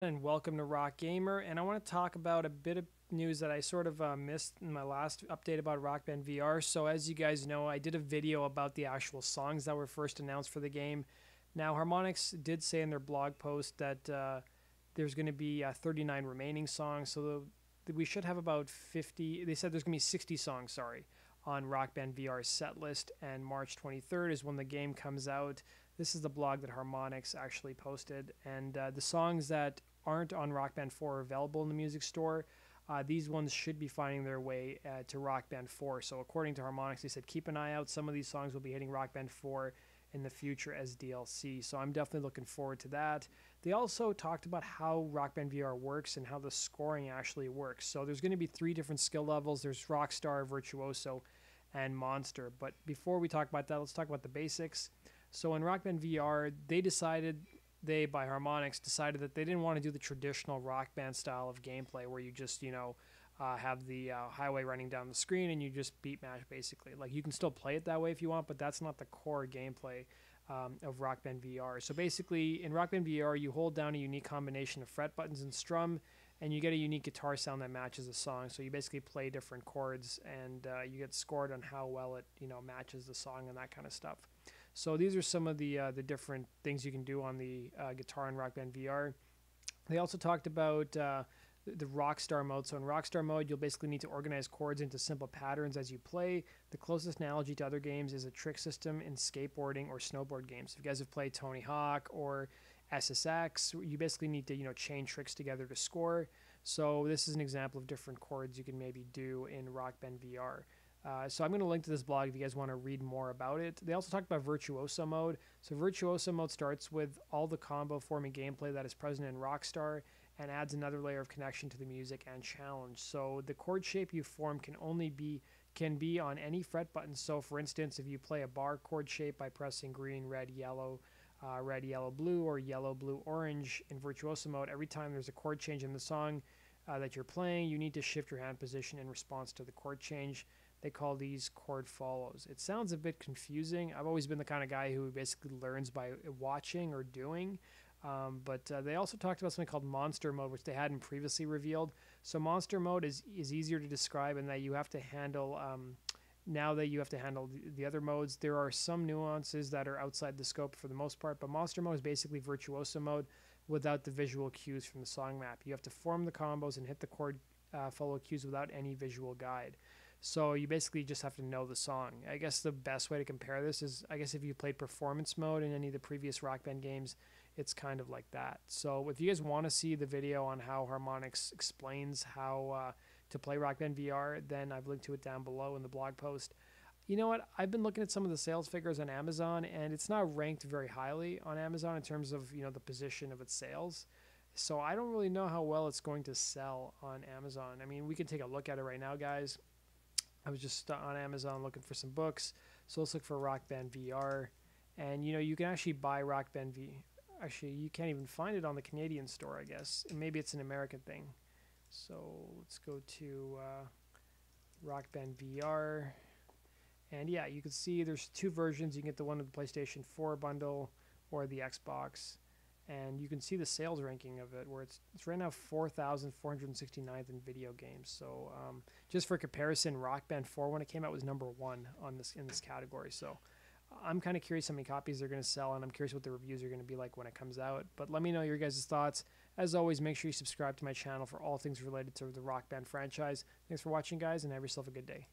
And welcome to Rock Gamer, and I want to talk about a bit of news that I sort of missed in my last update about Rock Band VR. So as you guys know, I did a video about the actual songs that were first announced for the game. Now Harmonix did say in their blog post that there's going to be 39 remaining songs, so we should have about 50. They said there's going to be 60 songs, sorry, on Rock Band VR's set list, and March 23rd is when the game comes out. This is the blog that Harmonix actually posted, and the songs that aren't on Rock Band 4 are available in the music store. These ones should be finding their way to Rock Band 4. So according to Harmonix, they said keep an eye out. Some of these songs will be hitting Rock Band 4 in the future as DLC. So I'm definitely looking forward to that. They also talked about how Rock Band VR works and how the scoring actually works. So there's going to be 3 different skill levels. There's Rockstar, Virtuoso, and Monster. But before we talk about that, let's talk about the basics. So in Rock Band VR, Harmonix decided that they didn't want to do the traditional Rock Band style of gameplay where you just, you know, have the highway running down the screen and you just beat match basically. Like, you can still play it that way if you want, but that's not the core gameplay of Rock Band VR. So basically, in Rock Band VR, you hold down a unique combination of fret buttons and strum, and you get a unique guitar sound that matches the song. So you basically play different chords, and you get scored on how well it, you know, matches the song and that kind of stuff. So these are some of the different things you can do on the guitar in Rock Band VR. They also talked about the Rockstar mode. So in Rockstar mode, you'll basically need to organize chords into simple patterns as you play. The closest analogy to other games is a trick system in skateboarding or snowboard games. If you guys have played Tony Hawk or SSX, you basically need to, you know, chain tricks together to score. So this is an example of different chords you can maybe do in Rock Band VR. So I'm going to link to this blog if you guys want to read more about it. They also talked about Virtuoso mode. So Virtuoso mode starts with all the combo forming gameplay that is present in Rockstar and adds another layer of connection to the music and challenge. So the chord shape you form can be on any fret button. So for instance, if you play a bar chord shape by pressing green, red, yellow, blue, or yellow, blue, orange in Virtuoso mode, every time there's a chord change in the song that you're playing, you need to shift your hand position in response to the chord change. They call these chord follows. It sounds a bit confusing. I've always been the kind of guy who basically learns by watching or doing. But they also talked about something called Monster mode, which they hadn't previously revealed. So Monster mode is easier to describe in that you have to handle, the other modes. There are some nuances that are outside the scope for the most part, but Monster mode is basically Virtuoso mode without the visual cues from the song map. You have to form the combos and hit the chord follow cues without any visual guide. So you basically just have to know the song. I guess the best way to compare this is, I guess if you played performance mode in any of the previous Rock Band games, it's kind of like that. So if you guys want to see the video on how Harmonix explains how to play Rock Band VR, then I've linked to it down below in the blog post. You know what? I've been looking at some of the sales figures on Amazon, and it's not ranked very highly on Amazon in terms of, you know, the position of its sales. So I don't really know how well it's going to sell on Amazon. I mean, we can take a look at it right now, guys. I was just on Amazon looking for some books. So let's look for Rock Band VR. And, you know, you can actually buy Rock Band V. Actually, you can't even find it on the Canadian store, I guess. And maybe it's an American thing. So let's go to Rock Band VR. And, yeah, you can see there's 2 versions. You can get the one with the PlayStation 4 bundle or the Xbox. And you can see the sales ranking of it, where it's right now 4,469th in video games. So just for comparison, Rock Band 4 when it came out was #1 on in this category. So I'm kind of curious how many copies they're going to sell, and I'm curious what the reviews are going to be like when it comes out. But let me know your guys' thoughts. As always, make sure you subscribe to my channel for all things related to the Rock Band franchise. Thanks for watching, guys, and have yourself a good day.